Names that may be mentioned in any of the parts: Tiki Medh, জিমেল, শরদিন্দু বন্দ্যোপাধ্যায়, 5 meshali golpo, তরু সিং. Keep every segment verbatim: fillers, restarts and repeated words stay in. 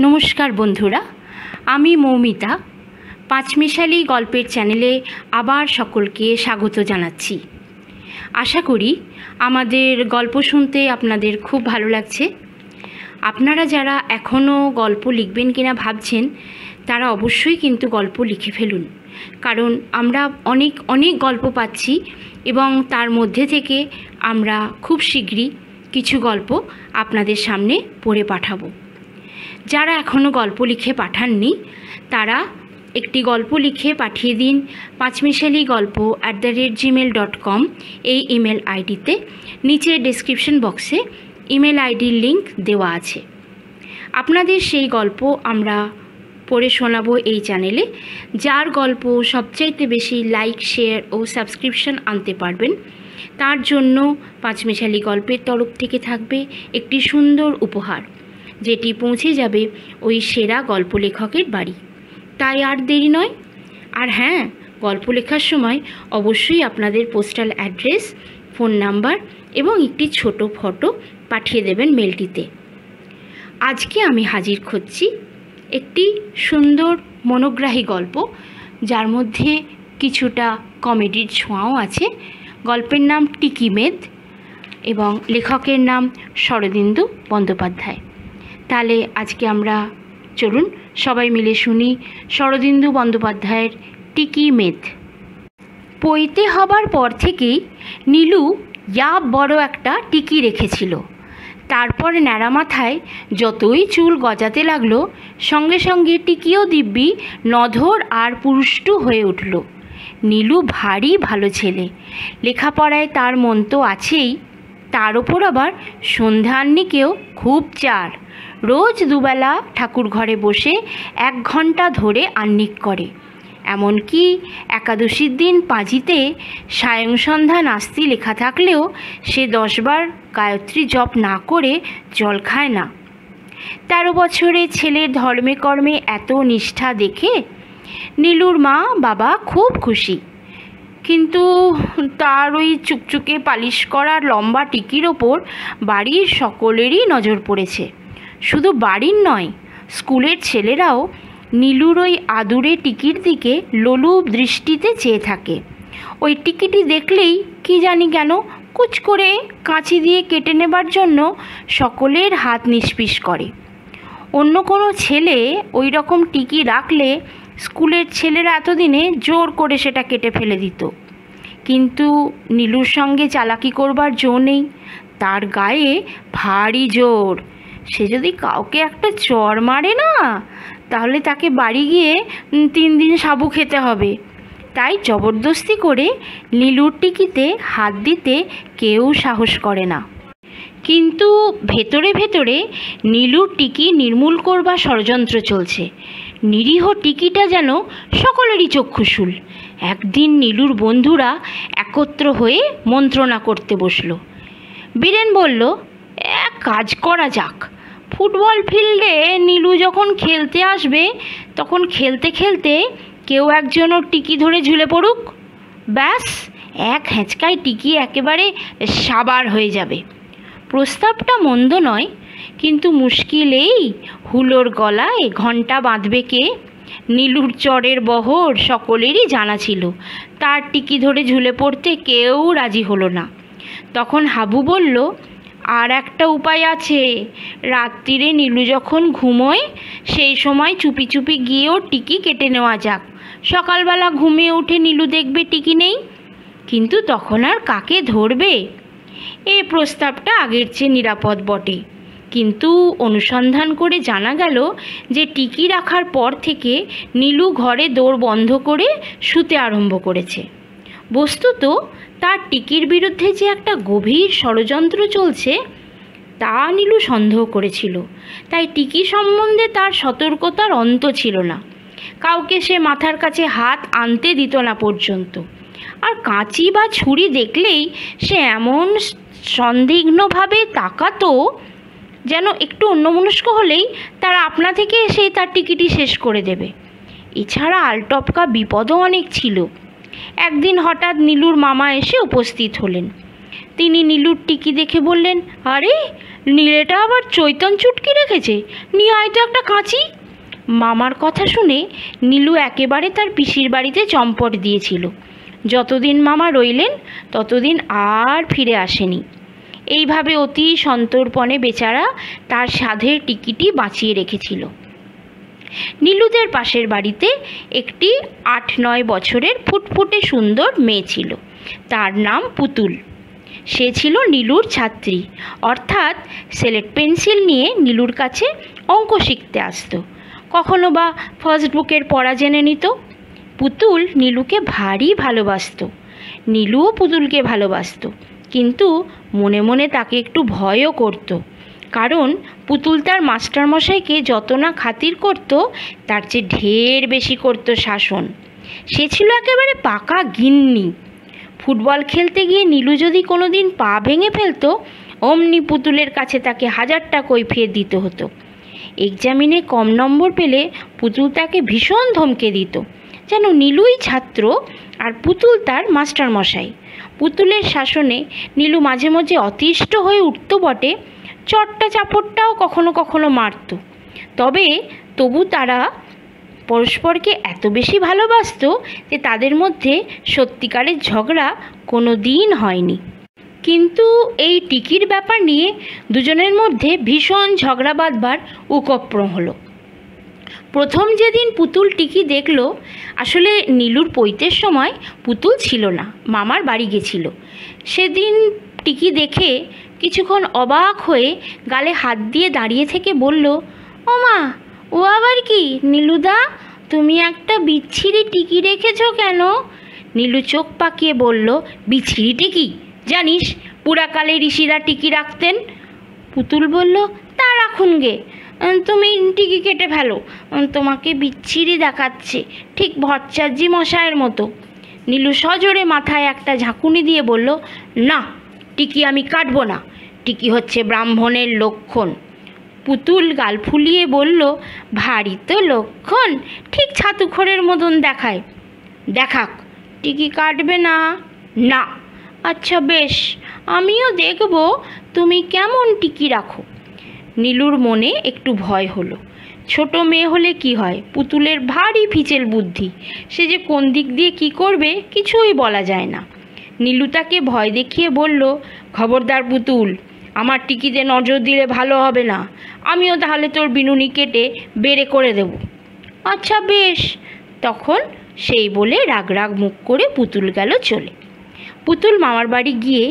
नमस्कार बंधुरा, आमी मौमिता पाँचमेशाली गल्पेर चैनेले आबार सकलके स्वागत जानाच्छि। आशा करी आमादेर गल्प शुनते आपनादेर खूब भालो लागछे। आपनारा जारा एखोनो गल्प लिखबेन किना भाबछेन तारा अवश्यई किन्तु गल्प लिखे फेलुन, कारण आमरा अनेक अनेक गल्प पाচ্ছি एबं तार मध्य थेके आमरा खूब शीघ्रई किछु गल्प आपनादेर सामने पड़े पाठाबो। যারা এখনো গল্প লিখে পাঠাননি তারা একটি গল্প লিখে পাঠিয়ে দিন পাঁচমেশালি গল্প at the rate জিমেল dot com এই ইমেল আইডিতে। নিচে ডেসক্রিপশন বক্সে ইমেল আইডির লিংক দেওয়া আছে। আপনাদের সেই গল্প আমরা পড়ে শোনাবো এই চ্যানেলে। যার গল্প সবচাইতে বেশি লাইক, শেয়ার ও সাবস্ক্রিপশন আনতে পারবেন তার জন্য পাঁচমেশালি গল্পের তরফ থেকে থাকবে একটি সুন্দর উপহার, যেটি পৌঁছে যাবে ওই সেরা গল্প লেখকের বাড়ি। তাই আর দেরি নয়। আর হ্যাঁ, গল্প লেখার সময় অবশ্যই আপনাদের পোস্টাল অ্যাড্রেস, ফোন নাম্বার এবং একটি ছোট ফটো পাঠিয়ে দেবেন মেলটিতে। আজকে আমি হাজির হচ্ছি একটি সুন্দর মনোগ্রাহী গল্প, যার মধ্যে কিছুটা কমেডির ছোঁয়াও আছে। গল্পের নাম টিকি মেধ এবং লেখকের নাম শরদিন্দু বন্দ্যোপাধ্যায়। তাহলে আজকে আমরা চলুন সবাই মিলে শুনি শরদিন্দু বন্দ্যোপাধ্যায়ের টিকি মেধ। পইতে হবার পর থেকেই নীলু ইয়া বড় একটা টিকি রেখেছিল। তারপর ন্যাড়া মাথায় যতই চুল গজাতে লাগলো সঙ্গে সঙ্গে টিকিও দিব্যি নধর আর পুরুষ্টু হয়ে উঠল। নীলু ভারী ভালো ছেলে, লেখাপড়ায় তার মন তো আছেই, তার ওপর আবার সন্ধ্যাহ্নিকেও খুব চার। রোজ দুবেলা ঠাকুর ঘরে বসে এক ঘন্টা ধরে আহ্নিক করে। এমনকি একাদশীর দিন পাঁজিতে সায়ংসন্ধ্যা নাস্তি লেখা থাকলেও সে দশবার গায়ত্রী জপ না করে জল খায় না। তেরো বছরে ছেলের ধর্মে কর্মে এত নিষ্ঠা দেখে নীলুর মা বাবা খুব খুশি। কিন্তু তার ওই চুপচুকে পালিশ করা লম্বা টিকির ওপর বাড়ির সকলেরই নজর পড়েছে। শুধু বাড়ির নয়, স্কুলের ছেলেরাও নীলুর ওই আদুরে টিকির দিকে লোলুপ দৃষ্টিতে চেয়ে থাকে। ওই টিকিটি দেখলেই কি জানি কেন কুচ করে কাঁচি দিয়ে কেটে নেবার জন্য সকলের হাত নিষ্পিস করে। অন্য কোনো ছেলে ওই রকম টিকি রাখলে স্কুলের ছেলেরা এতদিনে জোর করে সেটা কেটে ফেলে দিত। কিন্তু নীলুর সঙ্গে চালাকি করবার জো নেই, তার গায়ে ভারী জোর। সে যদি কাউকে একটা চড় মারে না, তাহলে তাকে বাড়ি গিয়ে তিন দিন সাবু খেতে হবে। তাই জবরদস্তি করে নীলুর টিকিতে হাত দিতে কেউ সাহস করে না। কিন্তু ভেতরে ভেতরে নীলুর টিকি নির্মূল করবার ষড়যন্ত্র চলছে। নিরীহ টিকিটা যেন সকলেরই চক্ষুশূল। একদিন নীলুর বন্ধুরা একত্র হয়ে মন্ত্রণা করতে বসল। বীরেন বলল, এক কাজ করা যাক, ফুটবল ফিল্ডে নীলু যখন খেলতে আসবে তখন খেলতে খেলতে কেউ একজনও টিকি ধরে ঝুলে পড়ুক, ব্যাস এক হেঁচকায় টিকি একেবারে সাবার হয়ে যাবে। প্রস্তাবটা মন্দ নয়, কিন্তু মুশকিলেই হুলোর গলায় ঘণ্টা বাঁধবে কে? নীলুর চরের বহর সকলেরই জানা ছিল, তার টিকি ধরে ঝুলে পড়তে কেউ রাজি হলো না। তখন হাবু বলল, আর একটা উপায় আছে, রাত্রিরে নীলু যখন ঘুমোয় সেই সময় চুপি চুপি গিয়েও টিকি কেটে নেওয়া যাক। সকালবেলা ঘুমিয়ে উঠে নীলু দেখবে টিকি নেই, কিন্তু তখন আর কাকে ধরবে? এই প্রস্তাবটা আগের চেয়ে নিরাপদ বটে, কিন্তু অনুসন্ধান করে জানা গেল যে টিকি রাখার পর থেকে নীলু ঘরে দৌড় বন্ধ করে শুতে আরম্ভ করেছে। বস্তুত তার টিকির বিরুদ্ধে যে একটা গভীর ষড়যন্ত্র চলছে তা নীলু সন্দেহ করেছিল। তাই টিকি সম্বন্ধে তার সতর্কতার অন্ত ছিল না। কাউকে সে মাথার কাছে হাত আনতে দিত না পর্যন্ত। আর কাঁচি বা ছুরি দেখলেই সে এমন সন্দিগ্ধভাবে তাকাতো যেন একটু অন্যমনস্ক হলেই তারা আপনা থেকে এসেই তার টিকিটি শেষ করে দেবে। এছাড়া আলটপকা বিপদও অনেক ছিল। একদিন হঠাৎ নীলুর মামা এসে উপস্থিত হলেন। তিনি নীলুর টিকি দেখে বললেন, আরে নীলেটা আবার চৈতন চুটকি রেখেছে, নিয়ে হয়তো একটা কাঁচি। মামার কথা শুনে নীলু একেবারে তার পিসির বাড়িতে চম্পট দিয়েছিল। যতদিন মামা রইলেন ততদিন আর ফিরে আসেনি। এইভাবে অতি সন্তর্পণে বেচারা তার সাধের টিকিটি বাঁচিয়ে রেখেছিল। নীলুদের পাশের বাড়িতে একটি আট নয় বছরের ফুটফুটে সুন্দর মেয়ে ছিল, তার নাম পুতুল। সে ছিল নীলুর ছাত্রী, অর্থাৎ স্লেট পেন্সিল নিয়ে নীলুর কাছে অঙ্ক শিখতে আসত, কখনো বা ফার্স্ট বুকের পড়া জেনে নিত। পুতুল নীলুকে ভারী ভালোবাসত, নীলুও পুতুলকে ভালোবাসত, কিন্তু মনে মনে তাকে একটু ভয়ও করত। কারণ পুতুল তার মাস্টারমশাইকে যত না খাতির করত, তার চেয়ে ঢের বেশি করত শাসন। সে ছিল একেবারে পাকা গিন্নি। ফুটবল খেলতে গিয়ে নীলু যদি কোনো দিন পা ভেঙে ফেলত, অমনি পুতুলের কাছে তাকে হাজারটা কৈফিয়ত দিতে হতো। এক্সামিনে কম নম্বর পেলে পুতুল তাকে ভীষণ ধমকে দিত, যেন নীলুই ছাত্র আর পুতুল তার মাস্টারমশাই। পুতুলের শাসনে নীলু মাঝে মাঝে অতিষ্ঠ হয়ে উঠত বটে, চট্টা চাপটটাও কখনো কখনো মারত। তবে তবু তারা পরস্পরকে এত বেশি ভালোবাসত যে তাদের মধ্যে সত্যিকারের ঝগড়া কোনো দিন হয়নি। কিন্তু এই টিকির ব্যাপার নিয়ে দুজনের মধ্যে ভীষণ ঝগড়া বাঁধবার উপক্রম হলো। প্রথম যেদিন পুতুল টিকি দেখল, আসলে নীলুর পৈতের সময় পুতুল ছিল না, মামার বাড়ি গেছিল। সেদিন টিকি দেখে কিছুক্ষণ অবাক হয়ে গালে হাত দিয়ে দাঁড়িয়ে থেকে বলল, ও মা, ও আবার কি নীলুদা, তুমি একটা বিচ্ছিরি টিকি রেখেছ কেন? নীলু চোখ পাকিয়ে বলল, বিচ্ছিরি টিকি? জানিস পুরাকালে ঋষিরা টিকি রাখতেন। পুতুল বলল, তা রাখুন গে, তুমি টিকি কেটে ফেলো, তোমাকে বিচ্ছিরি দেখাচ্ছে, ঠিক ভট্টাচার্যি মশায়ের মতো। নীলু সজোরে মাথায় একটা ঝাঁকুনি দিয়ে বলল, না, টিকি আমি কাটবো না, টিকি হচ্ছে ব্রাহ্মণের লক্ষণ। পুতুল গাল ফুলিয়ে বলল, ভারী তো লক্ষণ, ঠিক ছাতুখোরের মতন দেখায়। দেখাক, টিকি কাটবে না? না, আচ্ছা বেশ, আমিও দেখব তুমি কেমন টিকি রাখো। নীলুর মনে একটু ভয় হলো। ছোট মেয়ে হলে কি হয়, পুতুলের ভারী ফিচেল বুদ্ধি, সে যে কোন দিক দিয়ে কি করবে কিছুই বলা যায় না। নীলু তাকে ভয় দেখিয়ে বলল, খবরদার পুতুল, আমার টিকিতে নজর দিলে ভালো হবে না, আমিও তাহলে তোর বিনুনি কেটে বেড়ে করে দেব। আচ্ছা বেশ, তখন সেই বলে রাগ রাগ মুখ করে পুতুল গেল চলে। পুতুল মামার বাড়ি গিয়ে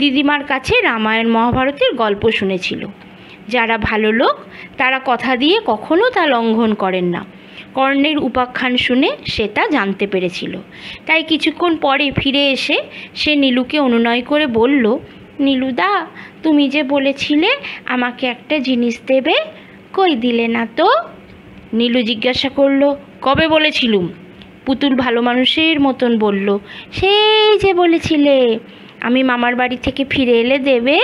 দিদিমার কাছে রামায়ণ মহাভারতের গল্প শুনেছিল। যারা ভালো লোক তারা কথা দিয়ে কখনো তা লঙ্ঘন করেন না। কর্ণের উপাখ্যান শুনে সে তা জানতে পেরেছিল। তাই কিছুক্ষণ পরে ফিরে এসে সে নীলুকে অনুনয় করে বলল, নীলুদা, তুমি যে বলেছিলে আমাকে একটা জিনিস দেবে, কই দিলে না তো? নীলু জিজ্ঞাসা করল, কবে বলেছিলুম? পুতুল ভালো মানুষের মতন বলল, সেই যে বলেছিলে আমি মামার বাড়ি থেকে ফিরে এলে দেবে।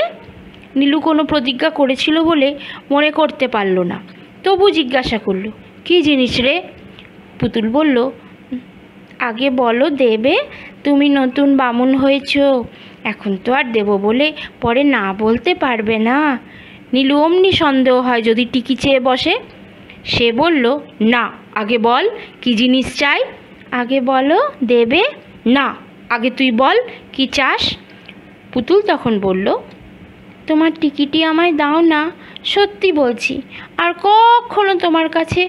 নীলু কোনো প্রতিজ্ঞা করেছিল বলে মনে করতে পারল না, তবু জিজ্ঞাসা করল, কী জিনিস রে? পুতুল বলল, আগে বলো দেবে, তুমি নতুন বামুন হয়েছ, এখন তো আর দেবো বলে পরে না বলতে পারবে না। নীলু অমনি সন্দেহ হয় যদি টিকি চেয়ে বসে। সে বলল, না, আগে বল কি জিনিস চাই। আগে বলো দেবে। না, আগে তুই বল কি চাস। পুতুল তখন বলল, তোমার টিকিটি আমায় দাও না, সত্যি বলছি, আর কখনো তোমার কাছে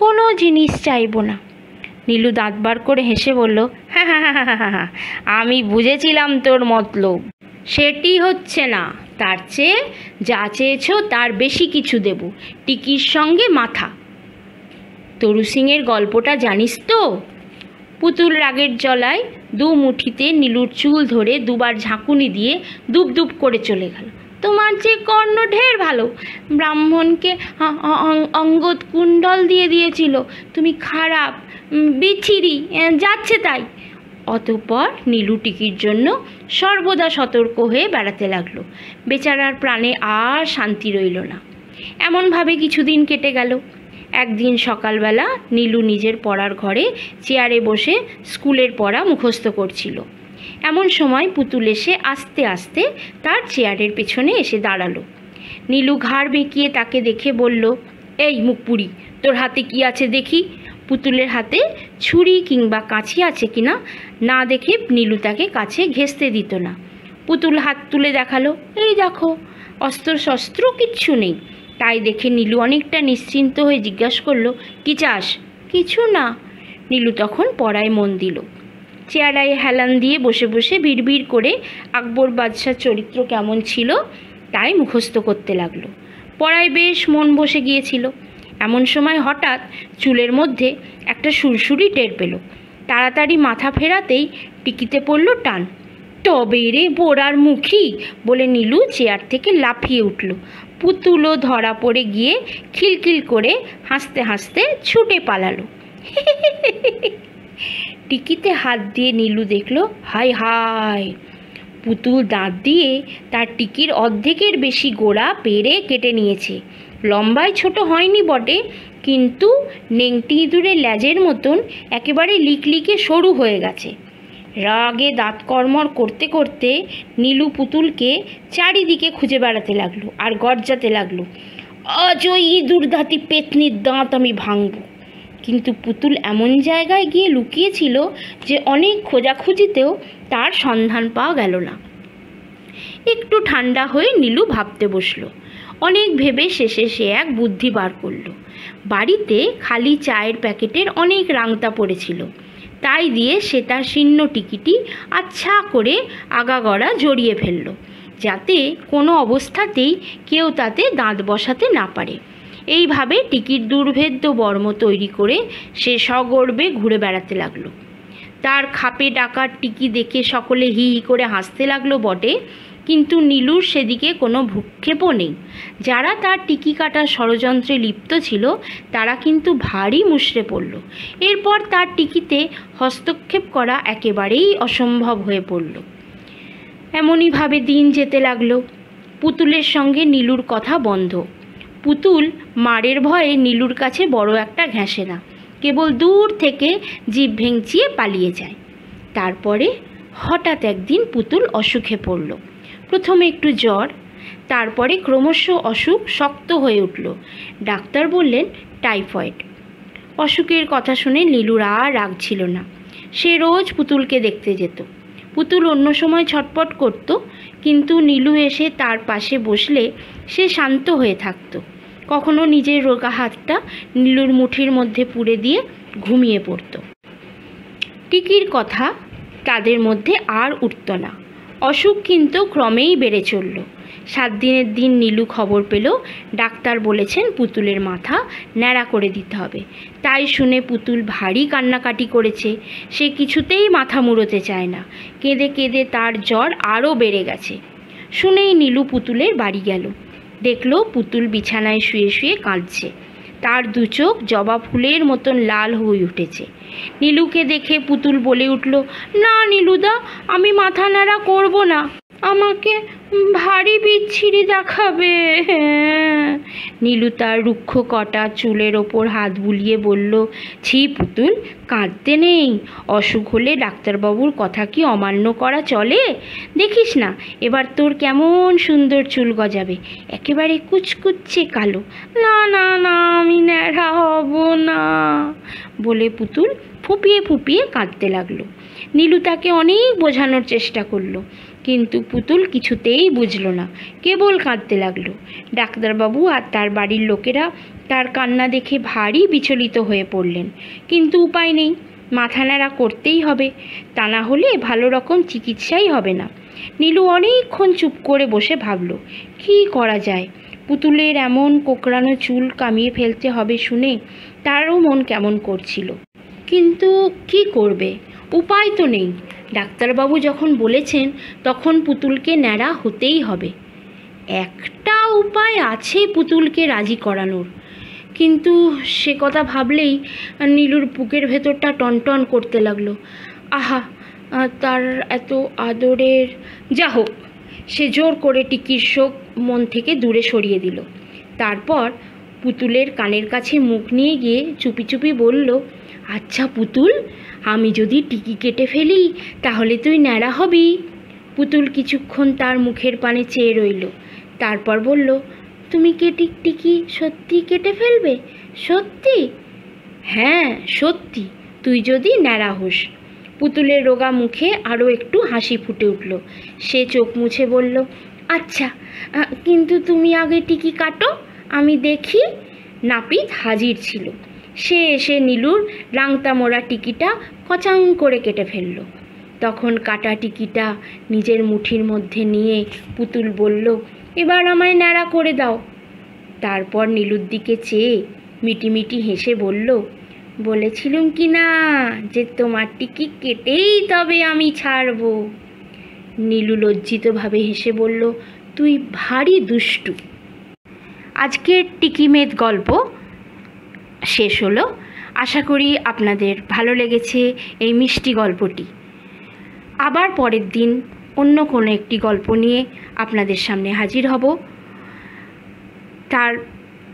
কোনো জিনিস চাইব না। নীলু দাঁত বার করে হেসে বলল, হ্যাঁ হ্যাঁ হ্যাঁ হ্যাঁ হ্যাঁ আমি বুঝেছিলাম তোর মতলব, সেটি হচ্ছে না, তার চেয়ে যা চেয়েছ তার বেশি কিছু দেব, টিকির সঙ্গে মাথা। তরু সিংয়ের গল্পটা জানিস তো? পুতুল রাগের জ্বলায় দু মুঠিতে নীলুর চুল ধরে দুবার ঝাঁকুনি দিয়ে দুপদুপ করে চলে গেল। তোমার যে কর্ণ ঢের ভালো, ব্রাহ্মণকে অঙ্গদ কুণ্ডল দিয়ে দিয়েছিল, তুমি খারাপ, বিচ্ছিরি, যাচ্ছে তাই। অতঃপর নীলু টিকির জন্য সর্বদা সতর্ক হয়ে বেড়াতে লাগলো। বেচারার প্রাণে আর শান্তি রইল না। এমনভাবে কিছুদিন কেটে গেল। একদিন সকালবেলা নীলু নিজের পড়ার ঘরে চেয়ারে বসে স্কুলের পড়া মুখস্থ করছিল। এমন সময় পুতুল এসে আস্তে আস্তে তার চেয়ারের পেছনে এসে দাঁড়ালো। नीलू घाড় বেঁকিয়ে তাকে দেখে বলল, এই মুখপুরি, তোর হাতে কি আছে দেখি। পুতুলের হাতে ছুরি কিংবা কাঁচি আছে কিনা না দেখে নীলু তাকে কাছে ঘেঁষতে দিত না। পুতুল হাত তুলে দেখালো, এই দেখো অস্ত্র শস্ত্র কিচ্ছু নেই। তাই দেখে নীলু অনেকটা নিশ্চিন্ত হয়ে জিজ্ঞাসা করলো, কি চাস? কিছু না। নীলু তখন পড়ায় মন দিল। চেয়ারায় হেলান দিয়ে বসে বসে ভিড় করে আকবর বাদশাহ চরিত্র কেমন ছিল তাই মুখস্থ করতে লাগলো। পড়ায় বেশ মন বসে গিয়েছিল। এমন সময় হঠাৎ চুলের মধ্যে একটা সুরসুরি টের পেল। তাড়াতাড়ি মাথা ফেরাতেই টিকিতে পড়ল টান। তবে রে বোড়ার মুখী বলে নীলু চেয়ার থেকে লাফিয়ে উঠল। পুতুলও ধরা পড়ে গিয়ে খিলখিল করে হাসতে হাসতে ছুটে পালালো। টিকিতে হাত দিয়ে নীলু দেখল, হাই হাই, পুতুল দাঁত দিয়ে তার টিকির অর্ধেকের বেশি গোড়া পেরে কেটে নিয়েছে। লম্বায় ছোট হয়নি বটে, কিন্তু নেংটি ইঁদুরের ল্যাজের মতন একেবারে লিকলিকে সরু হয়ে গেছে। রাগে দাঁত কর্মর করতে করতে নীলু পুতুলকে চারিদিকে খুঁজে বেড়াতে লাগলো আর গর্জাতে লাগলো, আজ ওই ইঁদুর দাঁতি পেতনির দাঁত আমি ভাঙব। কিন্তু পুতুল এমন জায়গায় গিয়ে লুকিয়েছিল যে অনেক খোঁজাখুঁজিতেও তার সন্ধান পাওয়া গেল না। একটু ঠান্ডা হয়ে নীলু ভাবতে বসলো। অনেক ভেবে শেষে সে এক বুদ্ধি বার করল। বাড়িতে খালি চায়ের প্যাকেটের অনেক রাংতা পড়েছিল, তাই দিয়ে সে তার শীর্ণ টিকিটি আচ্ছা করে আগাগড়া জড়িয়ে ফেলল, যাতে কোনো অবস্থাতেই কেউ তাতে দাঁত বসাতে না পারে। এইভাবে টিকির দুর্ভেদ্য বর্ম তৈরি করে সে সগর্বে ঘুরে বেড়াতে লাগলো। তার খাপে ডাকার টিকি দেখে সকলে হি হি করে হাসতে লাগলো বটে, কিন্তু নীলুর সেদিকে কোনো ভ্রুক্ষেপও নেই। যারা তার টিকি কাটার ষড়যন্ত্রে লিপ্ত ছিল তারা কিন্তু ভারী মুষড়ে পড়ল। এরপর তার টিকিতে হস্তক্ষেপ করা একেবারেই অসম্ভব হয়ে পড়ল। এমনইভাবে দিন যেতে লাগলো। পুতুলের সঙ্গে নীলুর কথা বন্ধ। পুতুল মারের ভয়ে নীলুর কাছে বড় একটা ঘেঁষে না, কেবল দূর থেকে জিভ ভেঙচিয়ে পালিয়ে যায়। তারপরে হঠাৎ একদিন পুতুল অসুখে পড়ল। প্রথমে একটু জ্বর, তারপরে ক্রমশ অসুখ শক্ত হয়ে উঠল। ডাক্তার বললেন টাইফয়েড। অসুখের কথা শুনে নীলুর আর রাগ ছিল না। সে রোজ পুতুলকে দেখতে যেত। পুতুল অন্য সময় ছটপট করত, কিন্তু নীলু এসে তার পাশে বসলে সে শান্ত হয়ে থাকত। কখনো নিজের রোগা হাতটা নীলুর মুঠির মধ্যে পুরে দিয়ে ঘুমিয়ে পড়ত। টিকির কথা তাদের মধ্যে আর উঠত না। অসুখ কিন্তু ক্রমেই বেড়ে চলল। সাত দিনের দিন নীলু খবর পেল ডাক্তার বলেছেন পুতুলের মাথা ন্যাড়া করে দিতে হবে। তাই শুনে পুতুল ভারী কান্নাকাটি করেছে। সে কিছুতেই মাথা মুড়োতে চায় না। কেঁদে কেঁদে তার জ্বর আরও বেড়ে গেছে। শুনেই নীলু পুতুলের বাড়ি গেল। দেখল পুতুল বিছানায় শুয়ে শুয়ে কাঁদছে। তার দু চোখ জবা ফুলের মতন লাল হয়ে উঠেছে। নীলুকে দেখে পুতুল বলে উঠল, না নীলুদা, আমি মাথা নাড়া করব না, আমাকে ভারী বিচ্ছিরি দেখাবে। নীলু তার রুক্ষ কটা চুলের ওপর হাত বুলিয়ে বলল, ছি পুতুল, কাঁদতে নেই। অসুখ হলে ডাক্তারবাবুর কথা কি অমান্য করা চলে? দেখিস না এবার তোর কেমন সুন্দর চুল গজাবে, একেবারে কুচকুচে কালো। না না না, আমি ন্যাড়া হব না বলে পুতুল ফুঁপিয়ে ফুঁপিয়ে কাঁদতে লাগলো। নীলু তাকে অনেক বোঝানোর চেষ্টা করলো, কিন্তু পুতুল কিছুতেই বুঝল না, কেবল কাঁদতে লাগলো। ডাক্তারবাবু আর তার বাড়ির লোকেরা তার কান্না দেখে ভারী বিচলিত হয়ে পড়লেন, কিন্তু উপায় নেই, মাথা নাড়া করতেই হবে, তা না হলে ভালো রকম চিকিৎসাই হবে না। নীলু অনেকক্ষণ চুপ করে বসে ভাবল, কি করা যায়। পুতুলের এমন কোঁকড়ানো চুল কামিয়ে ফেলতে হবে শুনে তারও মন কেমন করছিল, কিন্তু কি করবে, উপায় তো নেই। ডাক্তারবাবু যখন বলেছেন তখন পুতুলকে ন্যাড়া হতেই হবে। একটা উপায় আছে পুতুলকে রাজি করানোর, কিন্তু সে কথা ভাবলেই নীলুর বুকের ভেতরটা টনটন করতে লাগলো। আহা, তার এত আদরের। যা হোক, সে জোর করে টিকির শোক মন থেকে দূরে সরিয়ে দিল। তারপর পুতুলের কানের কাছে মুখ নিয়ে গিয়ে চুপি চুপি বলল, আচ্ছা পুতুল, আমি যদি টিকি কেটে ফেলি তাহলে তুই ন্যাড়া হবি? পুতুল কিছুক্ষণ তার মুখের পানে চেয়ে রইল, তারপর বলল, तुम्हें कि टिकटिकी सत्यि केटे फेलबे सत्यि हाँ सत्यि तुई जदि न्याड़ा होस। पुतुलेर रोगा मुखे आरो एकटू हासि फुटे उठल। से चोख मुछे बोलल, अच्छा किन्तु तुमी आगे टिकी काटो आमी देखी। नापित हाजिर छिलो। से एसे नीलुर रांगता मोड़ा टिकिटा कचांग करे केटे फेलल। तखन काटा टिकिटा निजेर मुठिर मध्ये निये पुतुल बोलल, एबार आमाय न्याड़ा करे दाओ। तारपर नीलुर दिके चेये मिटिमिटि हेसे बोलल, बोलेछिलुम कि ना जे तोमार टिकी केटेई तबे आमी छाड़ब। नीलू लज्जित भावे हेसे बोलल, तुई भारी दुष्टु। आजकेर टिकी मेध गल्प शेष हलो। आशा करी आपनादेर भालो लेगेछे एई मिष्टि गल्पटी। आबार परेर दिन अन्य कोनो एकटी गल्प निये आपनादेर सामने हाजिर हब। तार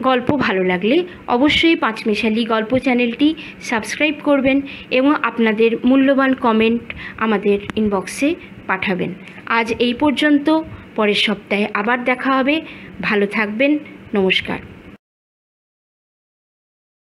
गल्प भालो लागले अवश्य पाँच मेशाली गल्प चैनलटी सबस्क्राइब करबेन एवं आपनादेर मूल्यवान कमेंट आमादेर इनबक्से पाठाबेन। आज एई पर्यन्त, परेर सप्ताहे आबार देखा हबे। भालो थाकबेन, नमस्कार।